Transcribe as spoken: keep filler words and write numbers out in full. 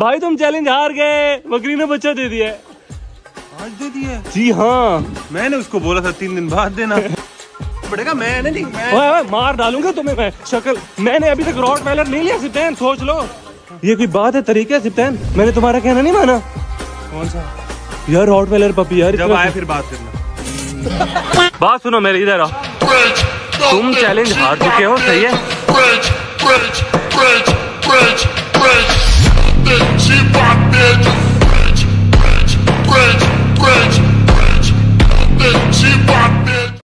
भाई तुम चैलेंज हार गए, बकरी ने बच्चा दे दिया। आज दे दिया? जी हाँ, मैंने उसको बोला था तीन दिन बाद देना पड़ेगा। मैं नहीं, मैं... वाँ, वाँ, मार डालूंगा तुम्हें मैं शक्ल। मैंने अभी तक रॉट वायलर नहीं लिया सिप्तान, सोच लो। ये कोई बात है तरीके सिप्तान, मैंने तुम्हारा कहना नहीं माना। कौन सा यार रॉट वायलर पपी यार, जब आए फिर बात करना। बात सुनो मेरी, इधर आओ। तुम चैलेंज हार चुके हो, सही है।